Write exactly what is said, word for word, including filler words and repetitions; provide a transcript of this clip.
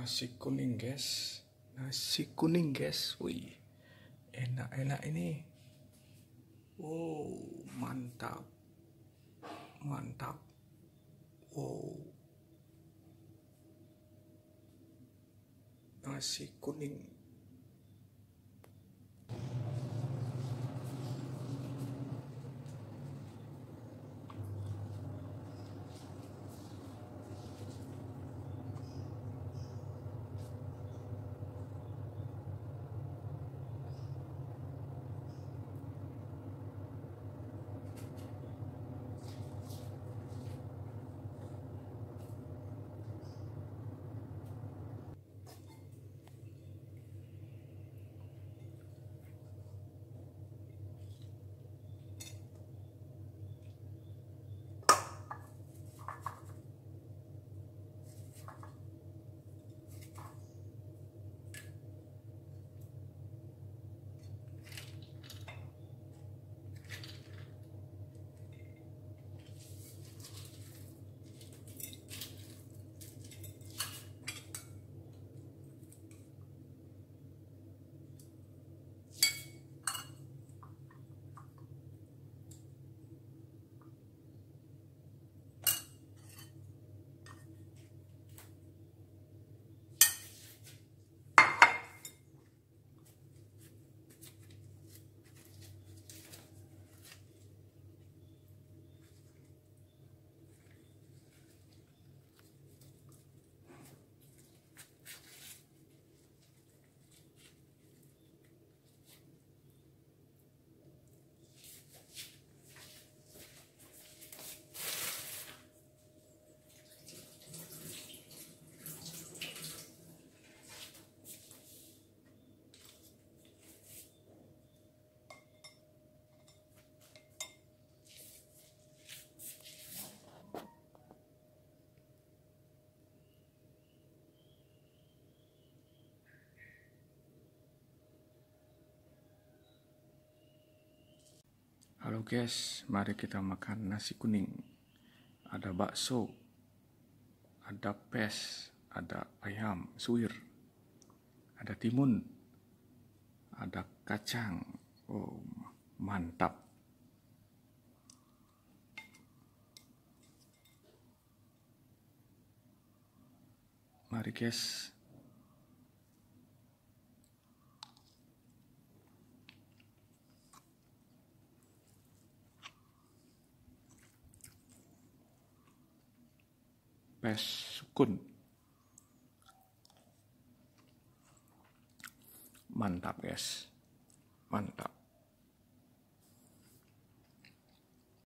nasi kuning guys, nasi kuning guys, wih enak-enak ini, wow mantap mantap, wow nasi kuning. Halo guys, mari kita makan nasi kuning. Ada bakso, ada pes, ada ayam suwir, ada timun, ada kacang. Oh, mantap. Mari guys. Pes sukun mantap guys, mantap.